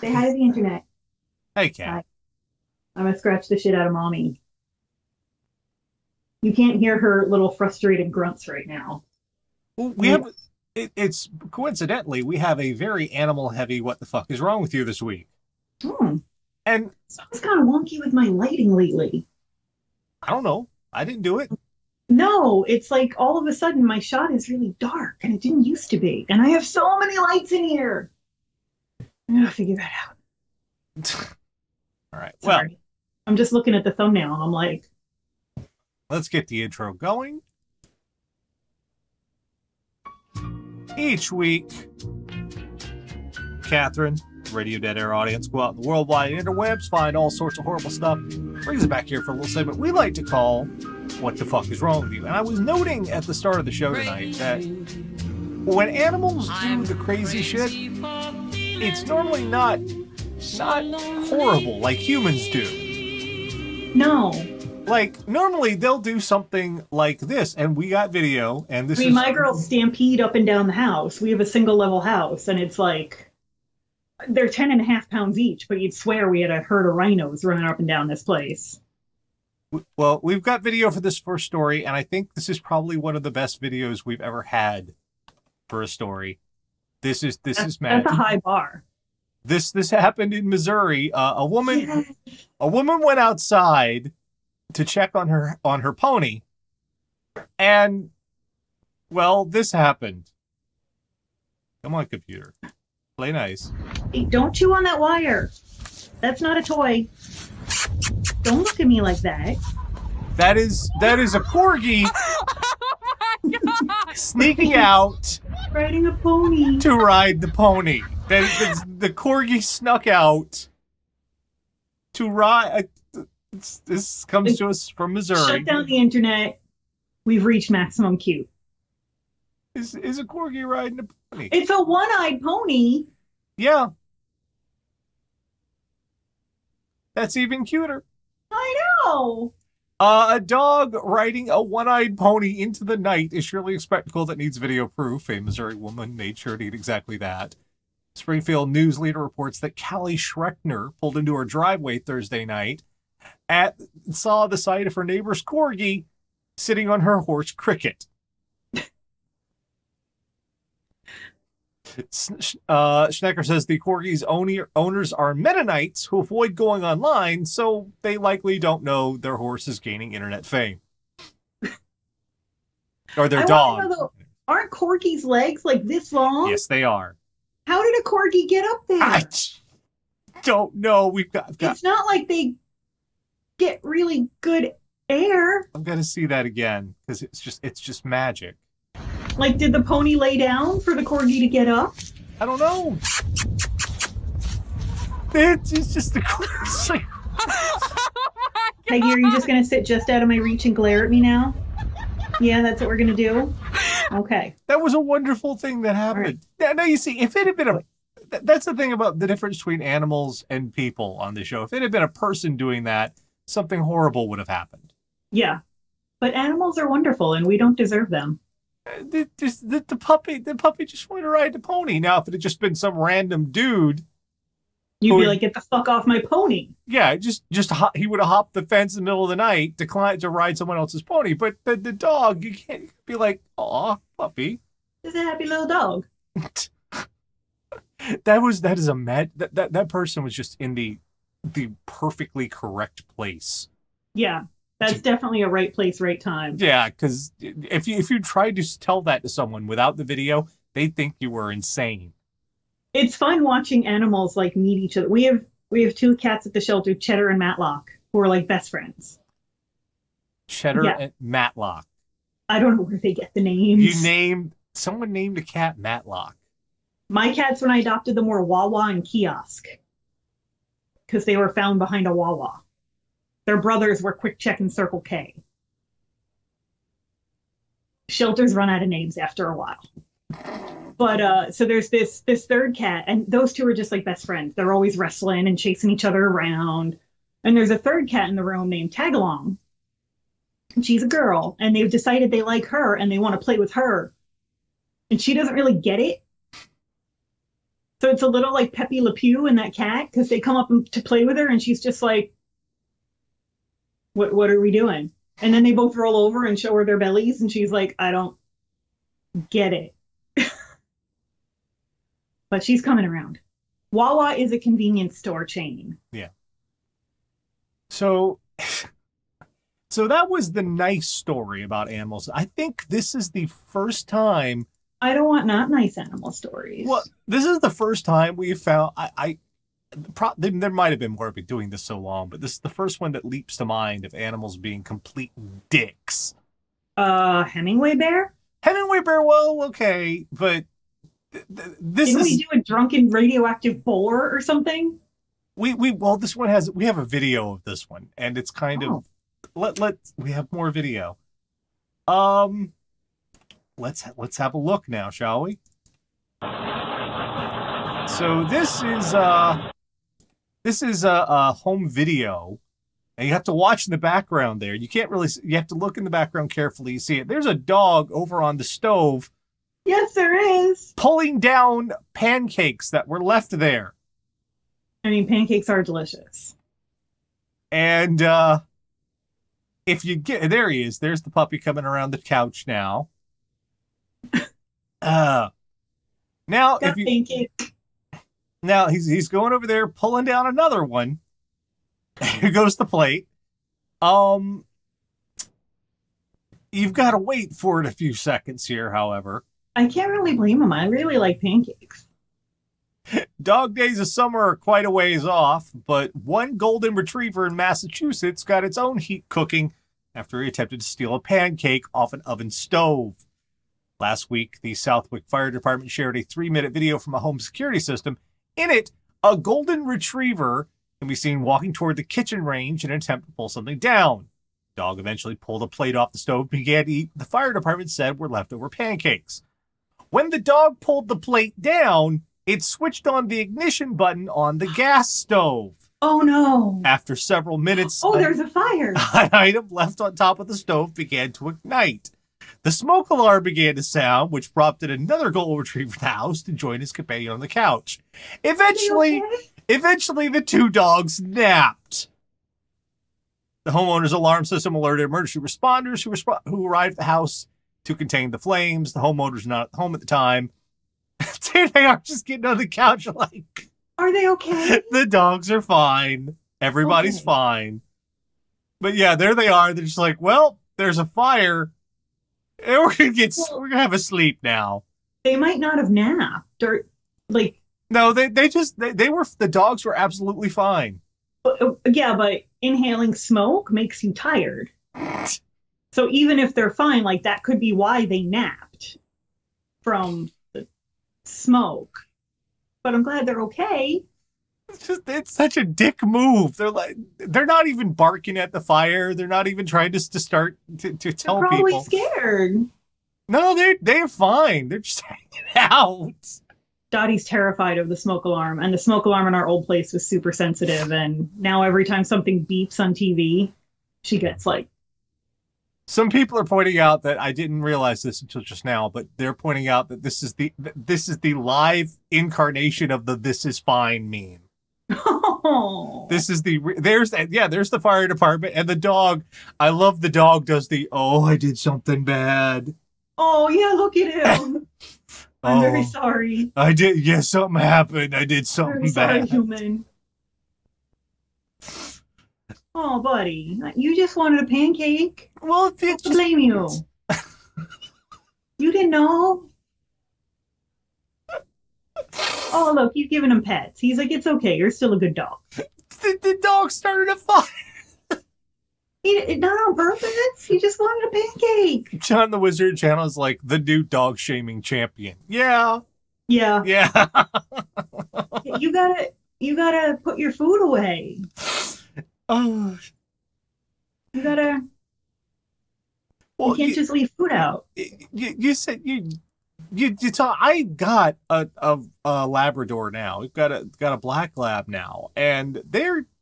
Say hi to the internet. Hey, Cat. I'm going to scratch the shit out of Mommy. You can't hear her little frustrated grunts right now. Well, we have... It's coincidentally, we have a very animal heavy what the fuck is wrong with you this week. Hmm. And it's kind of wonky with my lighting lately. I don't know. I didn't do it. No, it's like all of a sudden my shot is really dark and it didn't used to be. And I have so many lights in here. I'm going to figure that out. All right. Sorry. Well, I'm just looking at the thumbnail and I'm like, let's get the intro going. Each week, Catherine, Radio Dead Air audience, go out in the worldwide interwebs, find all sorts of horrible stuff, brings us back here for a little segment we like to call What the Fuck is Wrong with You? And I was noting at the start of the show tonight that when animals do the crazy shit, it's normally not horrible like humans do. No. Like, normally they'll do something like this, and we got video, and this is... I mean, my girls stampede up and down the house. We have a single-level house, and it's like, they're 10.5 pounds each, but you'd swear we had a herd of rhinos running up and down this place. Well, we've got video for this first story, and I think this is probably one of the best videos we've ever had for a story. This is mad. That's a high bar. This happened in Missouri. A woman went outside to check on her pony, and well, this happened. Come on, computer, play nice. Hey, don't chew on that wire. That's not a toy. Don't look at me like that. That is a corgi sneaking out, riding a pony to ride the pony. The corgi snuck out to ride. This comes to us from Missouri. Shut down the internet. We've reached maximum cute. Is a corgi riding a pony? It's a one-eyed pony. Yeah. That's even cuter. I know. A dog riding a one-eyed pony into the night is surely a spectacle that needs video proof. A Missouri woman made sure to eat exactly that. Springfield News later reports that Callie Schreckner pulled into her driveway Thursday night saw the sight of her neighbor's corgi sitting on her horse Cricket. Schnecker says the corgi's owners are Mennonites who avoid going online, so they likely don't know their horse is gaining internet fame. Or their dog. Aren't corgis' legs like this long? Yes, they are. How did a corgi get up there? I don't know. We've got... It's not like they get really good air. I'm gonna see that again because it's just magic. Like, did the pony lay down for the corgi to get up? I don't know. It's just the corgi. Peggy, are you just gonna sit just out of my reach and glare at me now? Yeah, that's what we're gonna do. Okay. That was a wonderful thing that happened. Right. Now you see, if it had been a... That's the thing about the difference between animals and people on the show. If it had been a person doing that, something horrible would have happened. Yeah. But animals are wonderful and we don't deserve them. The puppy just wanted to ride the pony. Now, if it had just been some random dude... You'd be like, get the fuck off my pony. Yeah, he would have hopped the fence in the middle of the night, declined to ride someone else's pony. But the dog, you can't be like, aw, puppy. It's a happy little dog. That person was just in the perfectly correct place. Yeah, that's definitely a right place, right time. Yeah, because if you try to tell that to someone without the video, they think you were insane. It's fun watching animals like meet each other. We have two cats at the shelter, Cheddar and Matlock, who are like best friends. Cheddar and Matlock. I don't know where they get the names. Someone named a cat Matlock. My cats, when I adopted them, were Wawa and Kiosk, because they were found behind a Wawa. Their brothers were Quick Check and Circle K. Shelters run out of names after a while. But so there's this third cat, and those two are just like best friends. They're always wrestling and chasing each other around. And there's a third cat in the room named Tagalong. And she's a girl, and they've decided they like her and they want to play with her. And she doesn't really get it. So it's a little like Pepe Le Pew and that cat, because they come up to play with her and she's just like, what are we doing? And then they both roll over and show her their bellies and she's like, I don't get it. But she's coming around. Wawa is a convenience store chain. Yeah. So that was the nice story about animals. I think this is the first time. I don't want not nice animal stories. Well, this is the first time we found. There might have been more. I've been doing this so long, but this is the first one that leaps to mind of animals being complete dicks. Hemingway Bear? Hemingway Bear, well, okay, but this Didn't we do a drunken radioactive boar or something? We have a video of this one, and it's kind of. We have more video. Let's have a look now, shall we? So this is a home video, and you have to watch in the background there. You can't really. You have to look in the background carefully. You see it. There's a dog over on the stove. Yes, there is. Pulling down pancakes that were left there. I mean, pancakes are delicious. And if you get there, he is. There's the puppy coming around the couch now. Now if you, now he's going over there pulling down another one. Here goes the plate. You've got to wait for it a few seconds here. However, I can't really blame him. I really like pancakes. Dog days of summer are quite a ways off, but one golden retriever in Massachusetts got its own heat cooking after he attempted to steal a pancake off an oven stove. Last week, the Southwick Fire Department shared a 3-minute video from a home security system. In it, a golden retriever can be seen walking toward the kitchen range in an attempt to pull something down. The dog eventually pulled a plate off the stove and began to eat. The fire department said were leftover pancakes. When the dog pulled the plate down, it switched on the ignition button on the gas stove. Oh, no. After several minutes... Oh, there's a fire. An item left on top of the stove began to ignite. The smoke alarm began to sound, which prompted another golden retriever to the house to join his companion on the couch. Eventually, the two dogs napped. The homeowner's alarm system alerted emergency responders who arrived at the house to contain the flames. The homeowner's not at home at the time. Dude, they are just getting on the couch like... Are they okay? The dogs are fine. Everybody's fine. But yeah, there they are. They're just like, well, there's a fire. And we're going to have a sleep now. They might not have napped. Or, like... No, the dogs were absolutely fine. Yeah, but inhaling smoke makes you tired. So even if they're fine, like, that could be why they napped from... smoke, but I'm glad they're okay. It's such a dick move. They're like, they're not even barking at the fire. They're not even trying to tell people. They're probably scared. No, they're fine. They're just hanging out. Dottie's terrified of the smoke alarm, and the smoke alarm in our old place was super sensitive. And now every time something beeps on TV, she gets like. Some people are pointing out that I didn't realize this until just now, but they're pointing out that this is the live incarnation of the "This is fine" meme. Oh. This is the there's the fire department and the dog. I love the dog does the "Oh, I did something bad." Oh yeah, look at him. I'm very sorry. I did something happened. I did something bad. Very sorry, human. Oh, buddy, you just wanted a pancake. Well, just... blame you. You didn't know. Oh, look, you've given him pets. He's like, it's okay. You're still a good dog. The dog started a fire. Not on purpose. He just wanted a pancake. John the Wizard Channel is like the new dog shaming champion. Yeah. Yeah. Yeah. You gotta put your food away. Oh, you can't just leave food out. You said you talk. I got a Labrador now. We've got a black lab now, and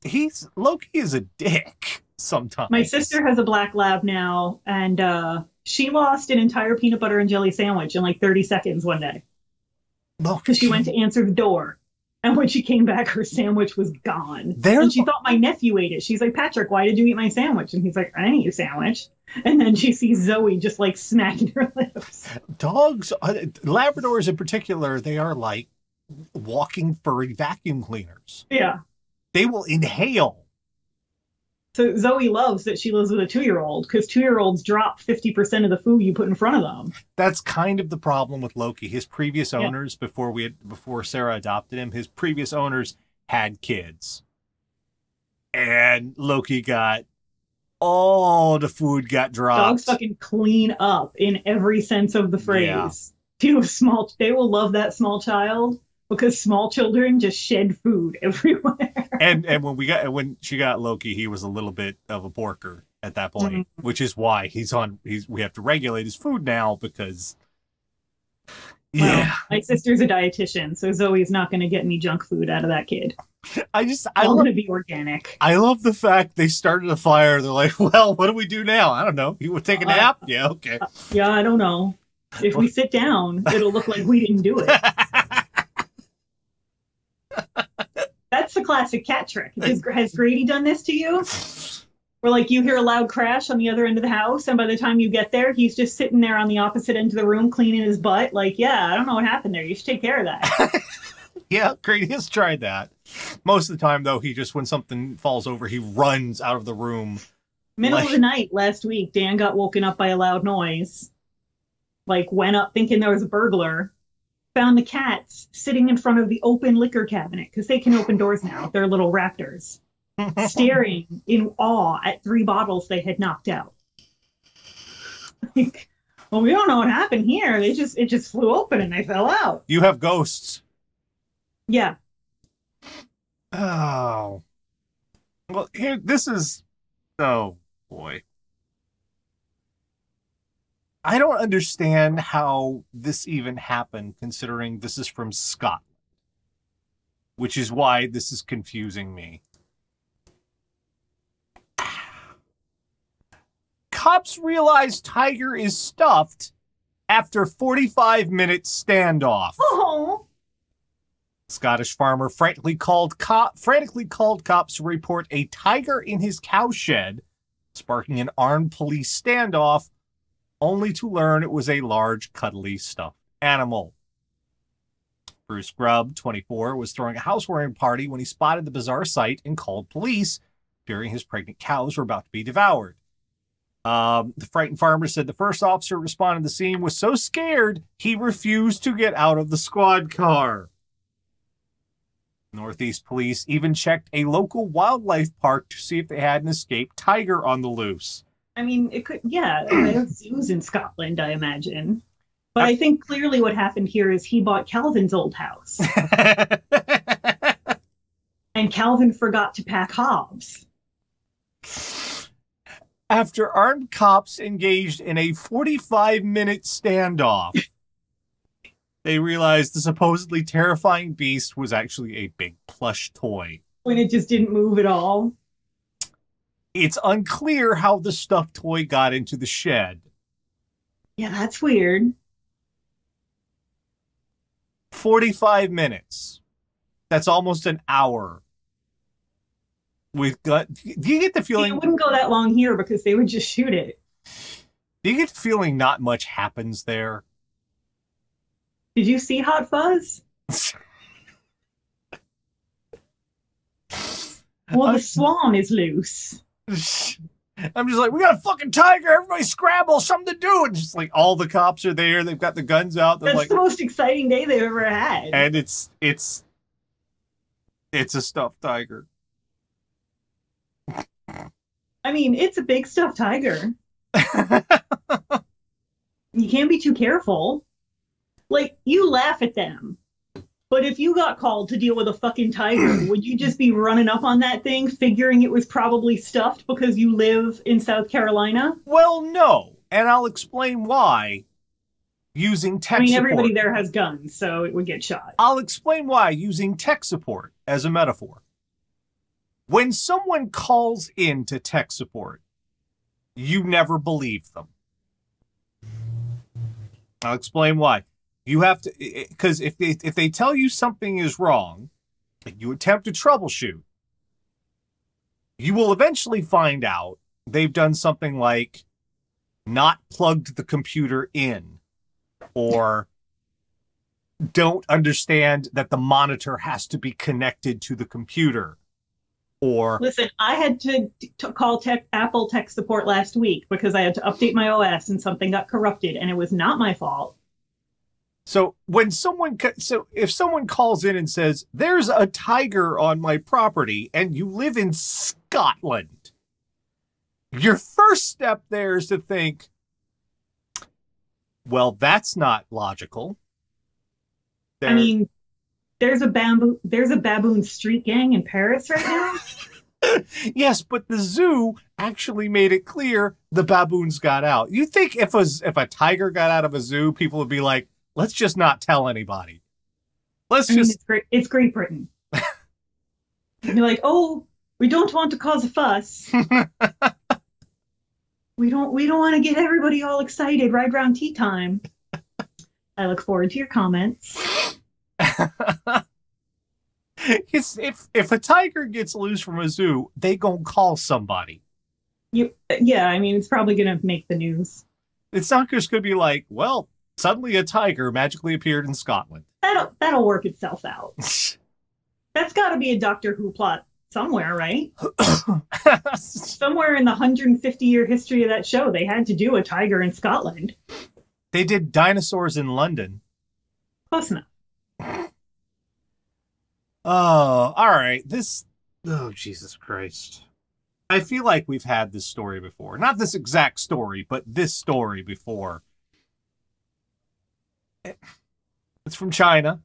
he's Loki is a dick sometimes. My sister has a black lab now, and she lost an entire peanut butter and jelly sandwich in like 30 seconds one day. She went to answer the door. And when she came back, her sandwich was gone. And she thought my nephew ate it. She's like, Patrick, why did you eat my sandwich? And he's like, I didn't eat a sandwich. And then she sees Zoe just like smacking her lips. Dogs, Labradors in particular, they are like walking furry vacuum cleaners. Yeah. They will inhale. So Zoe loves that she lives with a 2-year-old because 2-year-olds drop 50% of the food you put in front of them. That's kind of the problem with Loki. His previous owners, before Sarah adopted him, his previous owners had kids. And Loki got all the food got dropped. Dogs fucking clean up in every sense of the phrase. Yeah. They will love that small child. Because small children just shed food everywhere. And when she got Loki, he was a little bit of a porker at that point, which is why we have to regulate his food now because my sister's a dietitian, so Zoe's not going to get any junk food out of that kid. I want to be organic. I love the fact they started a fire. They're like, well, what do we do now? I don't know. You would take a nap? Yeah, okay. Yeah, I don't know. If we sit down, it'll look like we didn't do it. That's the classic cat trick. Has Grady done this to you? Where like you hear a loud crash on the other end of the house, and by the time you get there, he's just sitting there on the opposite end of the room cleaning his butt. Like, yeah, I don't know what happened there. You should take care of that. Yeah, Grady has tried that. Most of the time, though, he just, when something falls over, he runs out of the room. Middle of the night last week, Dan got woken up by a loud noise. Like, went up thinking there was a burglar. Found the cats sitting in front of the open liquor cabinet because they can open doors now. They're little raptors staring in awe at 3 bottles they had knocked out. Like, well, we don't know what happened here. It just flew open and they fell out. You have ghosts. Yeah. Oh. Well, here, this is. Oh boy. I don't understand how this even happened, considering this is from Scotland, which is why this is confusing me. Cops realize tiger is stuffed after 45-minute standoff. Oh. Scottish farmer frantically called cops to report a tiger in his cowshed, sparking an armed police standoff, only to learn it was a large, cuddly, stuffed animal. Bruce Grubb, 24, was throwing a housewarming party when he spotted the bizarre sight and called police, fearing his pregnant cows were about to be devoured. The frightened farmer said the first officer responding to the scene was so scared he refused to get out of the squad car. Northeast police even checked a local wildlife park to see if they had an escaped tiger on the loose. I mean, it could, yeah, they have zoos in Scotland, I imagine. But I think clearly what happened here is he bought Calvin's old house. And Calvin forgot to pack Hobbes. After armed cops engaged in a 45-minute standoff, they realized the supposedly terrifying beast was actually a big plush toy. When it just didn't move at all. It's unclear how the stuffed toy got into the shed. Yeah, that's weird. 45 minutes. That's almost an hour. Do you get the feeling... It wouldn't go that long here because they would just shoot it. Do you get the feeling not much happens there? Did you see Hot Fuzz? Well, the swan is loose. I'm just like, we got a fucking tiger. Everybody scramble, something to do. And just like all the cops are there. They've got the guns out. That's like, the most exciting day they've ever had. And it's a stuffed tiger. I mean, it's a big stuffed tiger. You can't be too careful. Like, you laugh at them. But if you got called to deal with a fucking tiger, would you just be running up on that thing, figuring it was probably stuffed because you live in South Carolina? Well, no. And I'll explain why using tech support. I mean, everybody there has guns, so it would get shot. I'll explain why using tech support as a metaphor. When someone calls in to tech support, you never believe them. I'll explain why. You have to, because if they tell you something is wrong, and you attempt to troubleshoot, you will eventually find out they've done something like not plugged the computer in, or don't understand that the monitor has to be connected to the computer. Or listen, I had to call Apple tech support last week because I had to update my OS and something got corrupted, and it was not my fault. So when someone, so if someone calls in and says, there's a tiger on my property and you live in Scotland, your first step there is to think, well, that's not logical. There, I mean, there's a baboon street gang in Paris right now. Yes, but the zoo actually made it clear the baboons got out. You think if a tiger got out of a zoo, people would be like, let's just not tell anybody. Let's just. It's Great Britain. You're like, oh, we don't want to cause a fuss. We don't want to get everybody all excited right around tea time. I look forward to your comments. If a tiger gets loose from a zoo, they gonna call somebody. Yeah, I mean, it's probably gonna make the news. It's not just gonna be like, well, suddenly a tiger magically appeared in Scotland. That'll work itself out. That's got to be a Doctor Who plot somewhere, right? Somewhere in the 150-year history of that show, they had to do a tiger in Scotland. They did dinosaurs in London. Close enough. Oh, all right. This... Oh, Jesus Christ. I feel like we've had this story before. Not this exact story, but this story before. It's from China,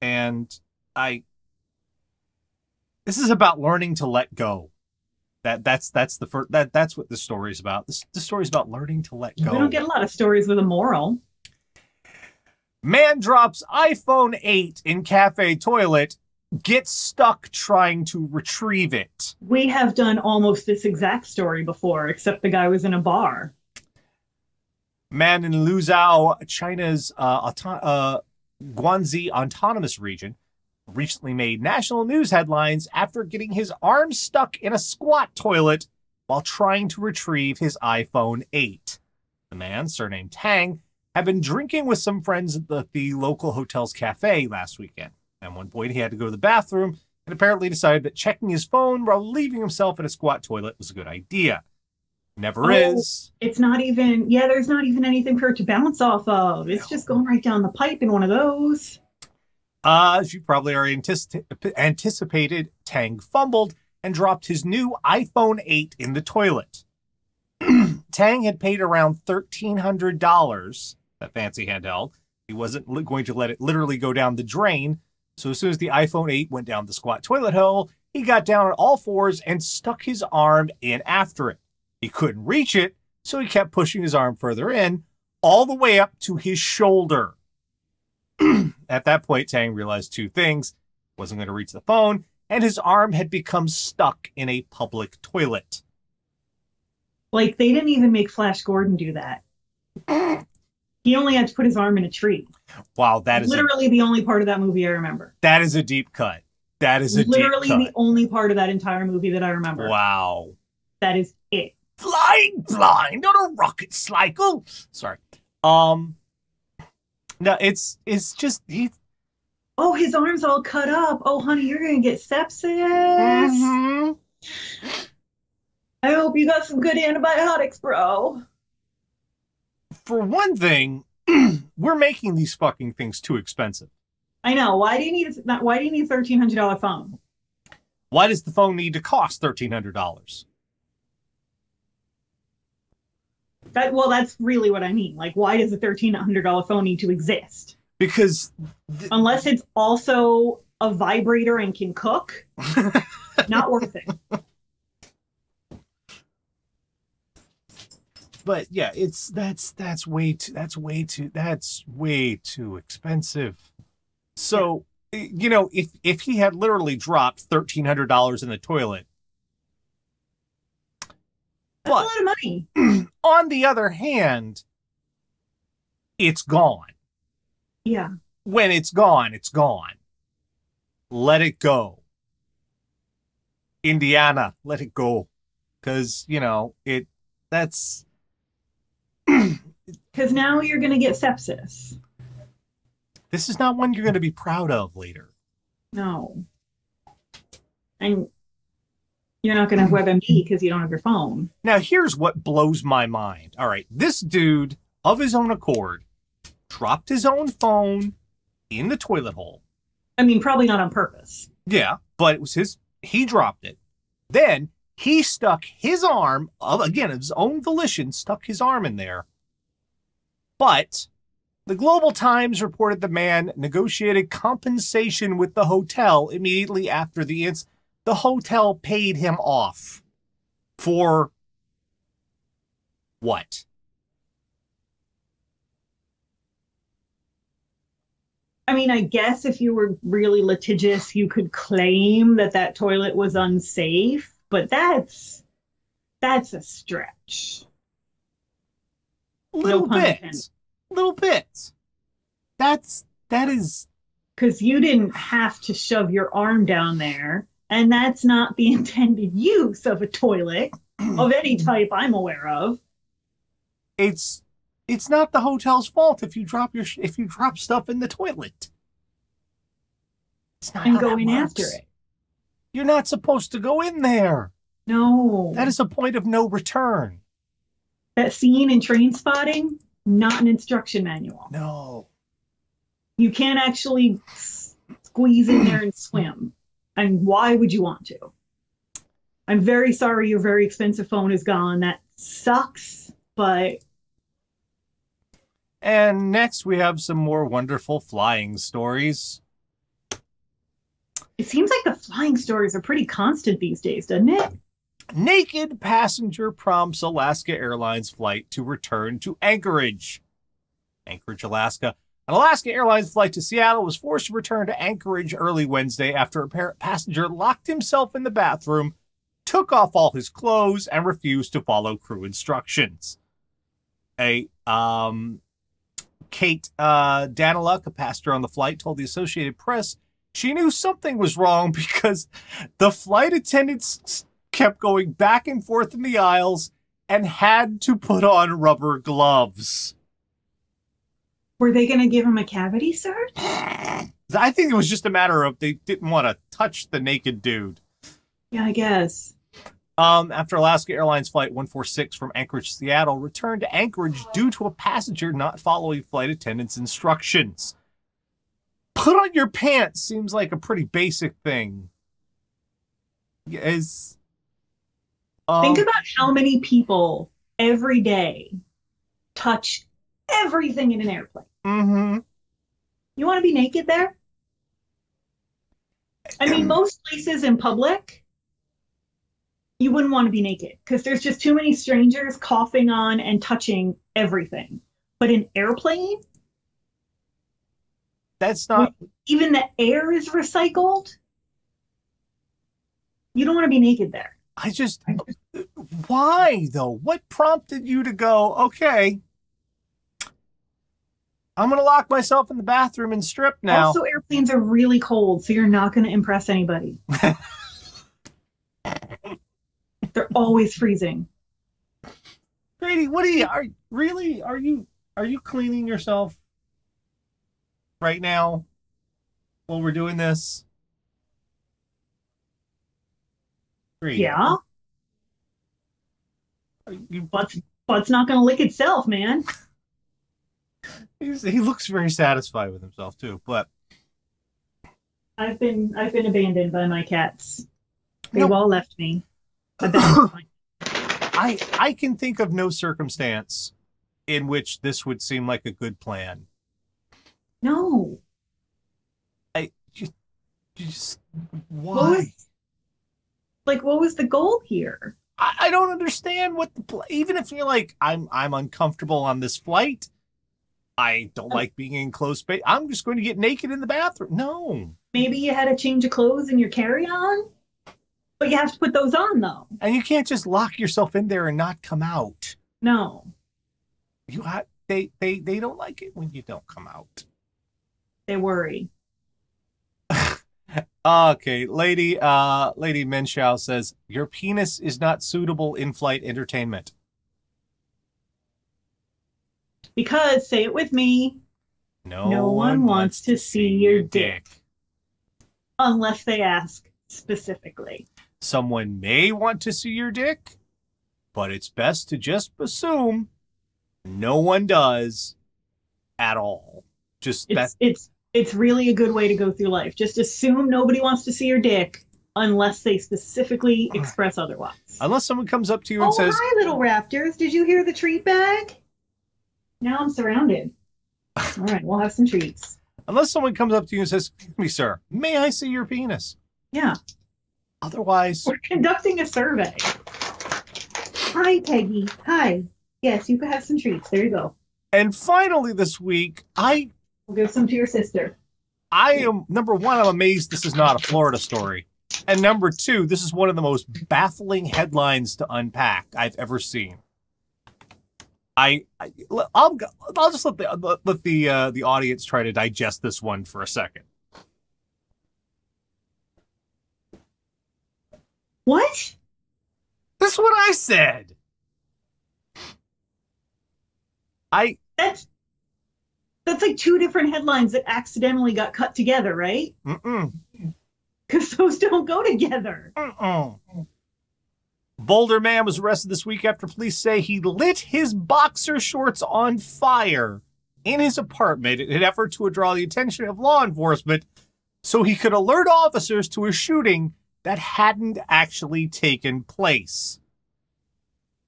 and this is about learning to let go. That's what this story is about. This story is about learning to let go. We don't get a lot of stories with a moral. Man drops iPhone 8 in cafe toilet, gets stuck trying to retrieve it. We have done almost this exact story before, except the guy was in a bar. Man in Luzhou, China's Guangxi Autonomous Region, recently made national news headlines after getting his arm stuck in a squat toilet while trying to retrieve his iPhone 8. The man, surnamed Tang, had been drinking with some friends at the local hotel's cafe last weekend. At one point, he had to go to the bathroom and apparently decided that checking his phone while leaving himself in a squat toilet was a good idea. Never is. It's not even, yeah, there's not even anything for it to bounce off of. It's just going right down the pipe in one of those. As you probably already anticipated, Tang fumbled and dropped his new iPhone 8 in the toilet. Tang had paid around $1,300, that fancy handheld. He wasn't going to let it literally go down the drain. So as soon as the iPhone 8 went down the squat toilet hole, he got down on all fours and stuck his arm in after it. He couldn't reach it, so he kept pushing his arm further in, all the way up to his shoulder. At that point, Tang realized two things. He wasn't going to reach the phone, and his arm had become stuck in a public toilet. Like, they didn't even make Flash Gordon do that. He only had to put his arm in a tree. Wow, that is literally the only part of that movie I remember. That is a deep cut. That is a deep cut. Literally the only part of that entire movie that I remember. Wow. That is it. Flying blind on a rocket cycle. Sorry. No, it's just... Oh, his arm's all cut up. Oh, honey, you're going to get sepsis. Mm-hmm. I hope you got some good antibiotics, bro. For one thing, we're making these fucking things too expensive. I know. Why do you need a $1,300 phone? Why does the phone need to cost $1,300? Well, that's really what I mean. Like, why does a $1,300 phone need to exist? Because... Unless it's also a vibrator and can cook, not worth it. But yeah, that's way too expensive. So, you know, if he had literally dropped $1,300 in the toilet, but, that's a lot of money. On the other hand, it's gone. Yeah. When it's gone, it's gone. Let it go. Indiana, let it go. Because, you know, that's... Because now you're going to get sepsis. This is not one you're going to be proud of later. No. And you're not going to have WebMD because you don't have your phone. Now, here's what blows my mind. All right. This dude, of his own accord, dropped his own phone in the toilet hole. I mean, probably not on purpose. Yeah, but it was his... He dropped it. Then he stuck his arm, again, of his own volition, stuck his arm in there. But the Global Times reported the man negotiated compensation with the hotel immediately after the incident. The hotel paid him off for what? I mean, I guess if you were really litigious, you could claim that that toilet was unsafe, but that's a stretch. Little bit. That is. Because you didn't have to shove your arm down there. And that's not the intended use of a toilet of any type I'm aware of. It's not the hotel's fault if you drop stuff in the toilet. It's not how that works. After it. You're not supposed to go in there. No. That is a point of no return. That scene in Trainspotting, not an instruction manual. No. You can't actually squeeze in there and swim. And why would you want to? I'm very sorry your very expensive phone is gone. That sucks, but... And next we have some more wonderful flying stories. It seems like the flying stories are pretty constant these days, doesn't it? Naked passenger prompts Alaska Airlines flight to return to Anchorage. Anchorage, Alaska. An Alaska Airlines flight to Seattle was forced to return to Anchorage early Wednesday after a passenger locked himself in the bathroom, took off all his clothes, and refused to follow crew instructions. Kate Daniluk, a passenger on the flight, told the Associated Press she knew something was wrong because the flight attendants kept going back and forth in the aisles and had to put on rubber gloves. Were they going to give him a cavity search? I think it was just a matter of they didn't want to touch the naked dude. Yeah, I guess. After Alaska Airlines Flight 146 from Anchorage, Seattle, returned to Anchorage due to a passenger not following flight attendants' instructions. Put on your pants seems like a pretty basic thing. Yes. Think about how many people every day touch everything in an airplane. Mm-hmm. You want to be naked there? I mean, most places in public, you wouldn't want to be naked because there's just too many strangers coughing on and touching everything. But an airplane? That's not... Even the air is recycled? You don't want to be naked there. Why, though? What prompted you to go, okay... I'm going to lock myself in the bathroom and strip now. Also, airplanes are really cold, so you're not going to impress anybody. They're always freezing. Grady, what are you cleaning yourself right now while we're doing this? Grady. Yeah. Butt's not going to lick itself, man. He looks very satisfied with himself too, but I've been abandoned by my cats. They've all left me. But that's fine. I can think of no circumstance in which this would seem like a good plan. No. Why? What was the goal here? I don't understand what the even if you're like I'm uncomfortable on this flight. I don't like being in close space. I'm just going to get naked in the bathroom. No. Maybe you had a change of clothes in your carry-on, but you have to put those on, though. And you can't just lock yourself in there and not come out. No. They don't like it when you don't come out. They worry. Okay, Lady Menchow says, your penis is not suitable in-flight entertainment. Because, say it with me, no one wants to see your dick. Unless they ask specifically. Someone may want to see your dick, but it's best to just assume no one does at all. Just it's really a good way to go through life. Just assume nobody wants to see your dick unless they specifically express otherwise. Unless someone comes up to you and says, "Hi, little raptors! Did you hear the treat bag? Now I'm surrounded. All right, we'll have some treats." Unless someone comes up to you and says, "Excuse me, sir, may I see your penis?" Yeah. Otherwise, we're conducting a survey. Hi, Peggy. Hi. Yes, you can have some treats. There you go. And finally, this week, I'll give some to your sister. I am, number one, I'm amazed this is not a Florida story. And number two, this is one of the most baffling headlines to unpack I've ever seen. I'll just let the audience try to digest this one for a second. What? That's what I said. That's like two different headlines that accidentally got cut together, right? Mm-mm. Because those don't go together. Mm-mm. Boulder man was arrested this week after police say he lit his boxer shorts on fire in his apartment in an effort to draw the attention of law enforcement so he could alert officers to a shooting that hadn't actually taken place.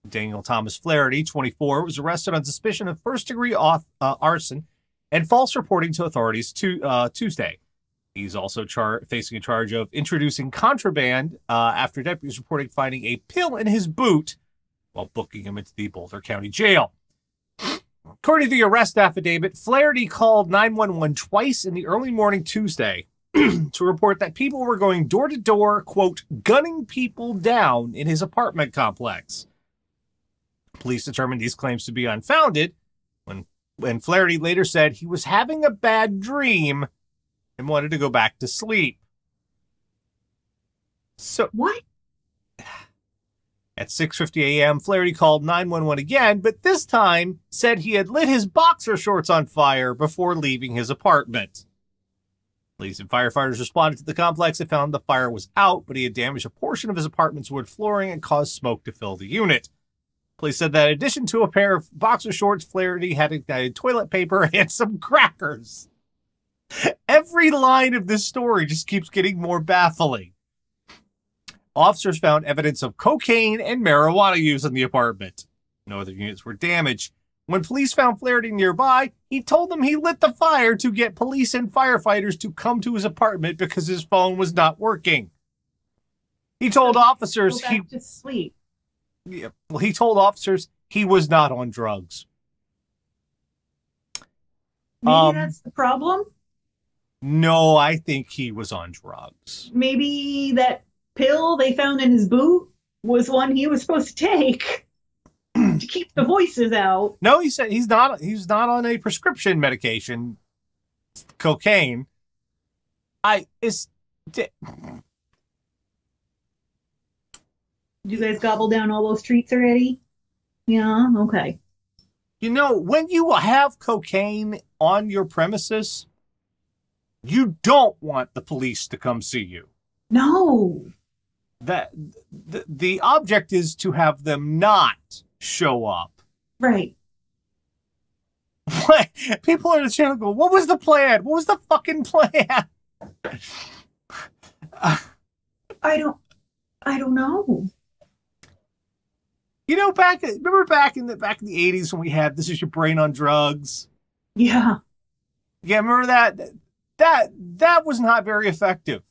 Daniel Thomas Flaherty, 24, was arrested on suspicion of first-degree arson and false reporting to authorities Tuesday. He's also facing a charge of introducing contraband after deputies reported finding a pill in his boot while booking him into the Boulder County Jail. According to the arrest affidavit, Flaherty called 911 twice in the early morning Tuesday to report that people were going door-to-door, quote, gunning people down in his apartment complex. Police determined these claims to be unfounded when Flaherty later said he was having a bad dream and wanted to go back to sleep. So what? At 6:50 a.m., Flaherty called 911 again, but this time said he had lit his boxer shorts on fire before leaving his apartment. Police and firefighters responded to the complex and found the fire was out, but he had damaged a portion of his apartment's wood flooring and caused smoke to fill the unit. Police said that in addition to a pair of boxer shorts, Flaherty had ignited toilet paper and some crackers. Every line of this story just keeps getting more baffling. Officers found evidence of cocaine and marijuana use in the apartment. No other units were damaged. When police found Flaherty nearby, he told them he lit the fire to get police and firefighters to come to his apartment because his phone was not working. He told officers he... Yeah, well, he told officers he was not on drugs. Maybe that's the problem? No, I think he was on drugs. Maybe that pill they found in his boot was one he was supposed to take to keep the voices out. No, he said he's not on a prescription medication. It's cocaine. You guys gobble down all those treats already? Yeah, okay. You know, when you have cocaine on your premises, you don't want the police to come see you. No. The object is to have them not show up. Right. People on the channel go, what was the plan? What was the fucking plan? I don't know. You know, remember back in the 80s when we had This Is Your Brain on Drugs? Yeah. Yeah, remember that? That was not very effective.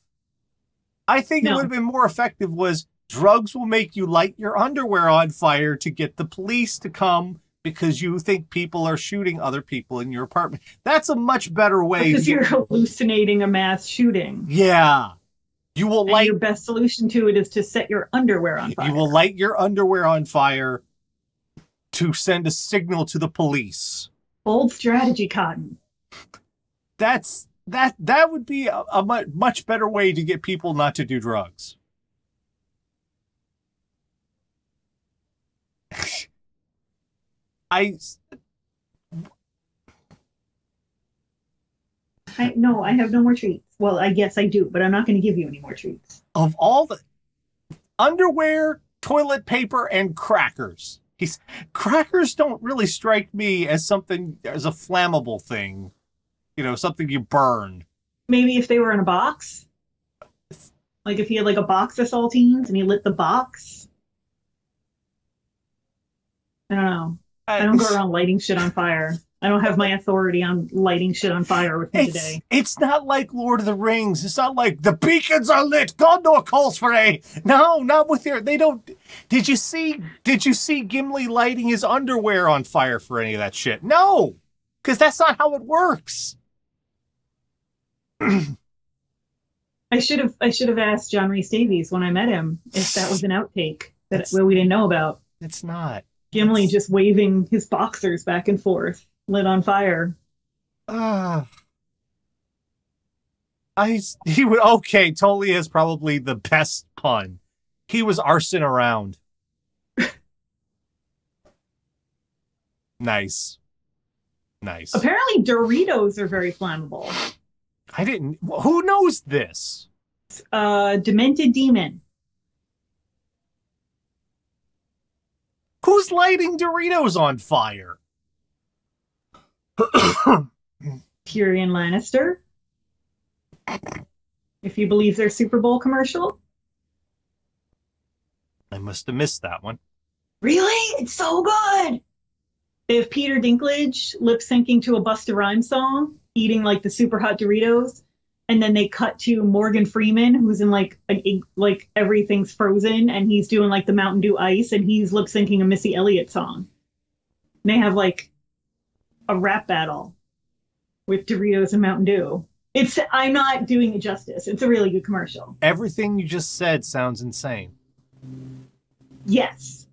I think it would have been more effective was drugs will make you light your underwear on fire to get the police to come because you think people are shooting other people in your apartment. That's a much better way. Because you're hallucinating a mass shooting. Yeah. You will light, your best solution to it is to set your underwear on fire. You will light your underwear on fire to send a signal to the police. Bold strategy, Cotton. That's That would be a much better way to get people not to do drugs. No, I have no more treats. Well, I guess I do, but I'm not going to give you any more treats. Of all the underwear, toilet paper, and crackers. Crackers don't really strike me as something, as a flammable thing. You know, something you burned. Maybe if they were in a box. Like if he had like a box of saltines and he lit the box. I don't know. I don't go around lighting shit on fire. I don't have my authority on lighting shit on fire with me today. It's not like Lord of the Rings. It's not like the beacons are lit. Gondor calls for a... No, not with their... They don't... Did you see Gimli lighting his underwear on fire for any of that shit? No! Because that's not how it works. I should have asked John Rhys-Davies when I met him if that was an outtake that we didn't know about. It's not. Gimli just waving his boxers back and forth, lit on fire. Totally is probably the best pun. He was arson around. Nice. Apparently Doritos are very flammable. Who knows this? Demented Demon. Who's lighting Doritos on fire? Tyrion Lannister. If you believe their Super Bowl commercial. I must have missed that one. Really? It's so good. They have Peter Dinklage lip syncing to a Busta Rhymes song, eating like the super hot Doritos, and then they cut to Morgan Freeman, who's in like everything's frozen, and he's doing like the Mountain Dew ice, and he's lip syncing a Missy Elliott song. And they have like a rap battle with Doritos and Mountain Dew. I'm not doing it justice. It's a really good commercial. Everything you just said sounds insane. Yes,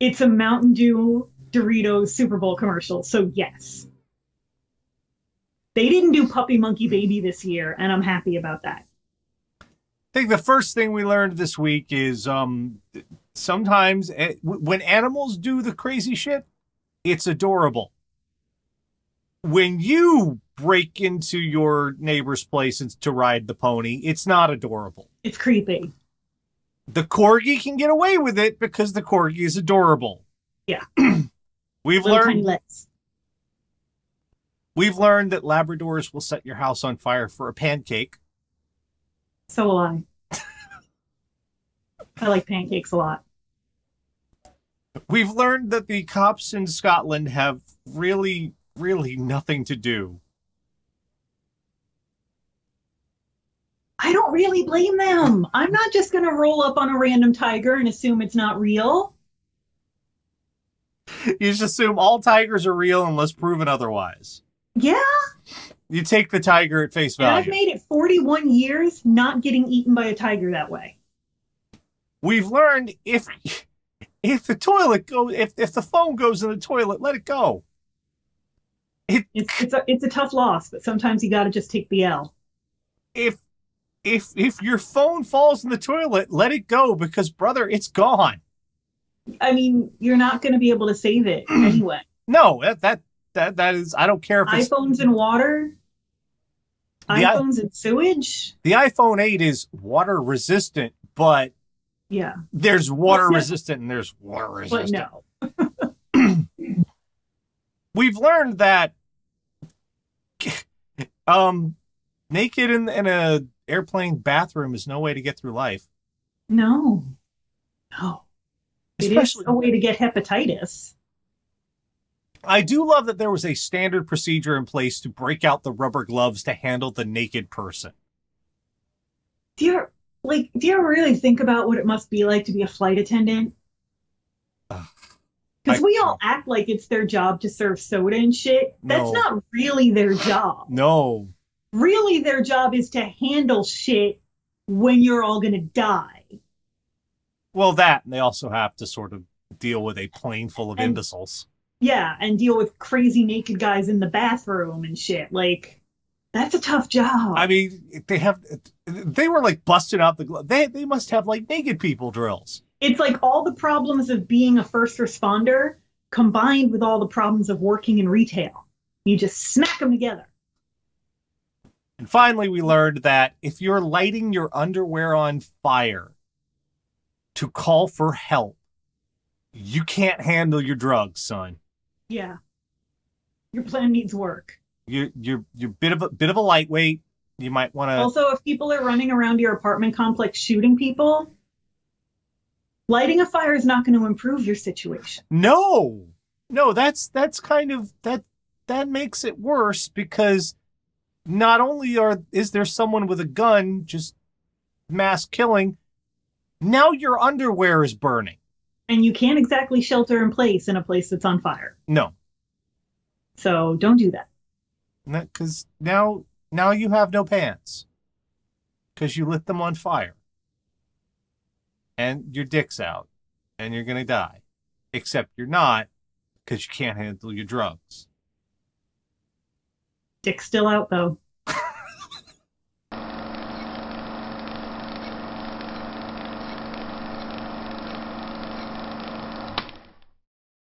it's a Mountain Dew. Doritos Super Bowl commercial, so yes. They didn't do Puppy Monkey Baby this year, and I'm happy about that. I think the first thing we learned this week is sometimes when animals do the crazy shit, it's adorable. When you break into your neighbor's place to ride the pony, it's not adorable. It's creepy. The corgi can get away with it because the corgi is adorable. Yeah. We've learned that Labradors will set your house on fire for a pancake. So will I. I like pancakes a lot. We've learned that the cops in Scotland have really, really nothing to do. I don't really blame them. I'm not just going to roll up on a random tiger and assume it's not real. You just assume all tigers are real unless proven otherwise. Yeah. You take the tiger at face value. And I've made it 41 years not getting eaten by a tiger that way. We've learned if the phone goes in the toilet, let it go. It's a tough loss, but sometimes you got to just take the L. If your phone falls in the toilet, let it go because brother, it's gone. I mean, you're not going to be able to save it anyway. No, that is, I don't care if it's... iPhones in water, iPhones in sewage. The iPhone 8 is water resistant, but yeah, there's water resistant and there's water resistant. But no. We've learned that naked in an airplane bathroom is no way to get through life. No, no. Especially a way to get hepatitis. I do love that there was a standard procedure in place to break out the rubber gloves to handle the naked person. Do you ever really think about what it must be like to be a flight attendant? Because we all act like it's their job to serve soda and shit. That's not really their job. No. Really, their job is to handle shit when you're all going to die. Well, that, and they also have to sort of deal with a plane full of imbeciles. Yeah, and deal with crazy naked guys in the bathroom and shit. Like, That's a tough job. I mean, they were like busting out the, they must have like naked people drills. It's like all the problems of being a first responder combined with all the problems of working in retail. You just smack them together. And finally, we learned that if you're lighting your underwear on fire to call for help, you can't handle your drugs, son. Yeah. Your plan needs work. You're a bit of a lightweight. You might want to. Also, if people are running around your apartment complex shooting people, lighting a fire is not going to improve your situation. No, no, that's kind of that makes it worse, because not only is there someone with a gun just mass killing, now your underwear is burning. And you can't exactly shelter in place in a place that's on fire. No. So don't do that. Because now you have no pants, because you lit them on fire, and your dick's out, and you're gonna die. Except you're not, because you can't handle your drugs. Dick's still out though.